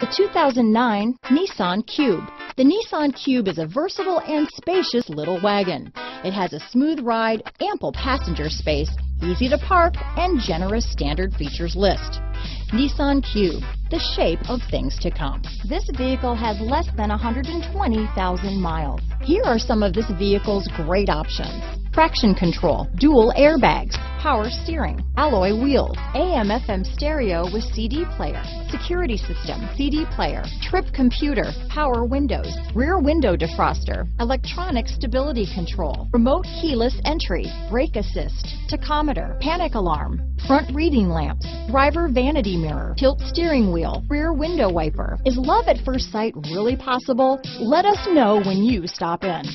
The 2009 Nissan Cube. The Nissan Cube is a versatile and spacious little wagon. It has a smooth ride, ample passenger space, easy to park, and generous standard features list. Nissan Cube, the shape of things to come. This vehicle has less than 120,000 miles. Here are some of this vehicle's great options: traction control, dual airbags, power steering, alloy wheels, AM/FM stereo with CD player, security system, CD player, trip computer, power windows, rear window defroster, electronic stability control, remote keyless entry, brake assist, tachometer, panic alarm, front reading lamps, driver vanity mirror, tilt steering wheel, rear window wiper. Is love at first sight really possible? Let us know when you stop in.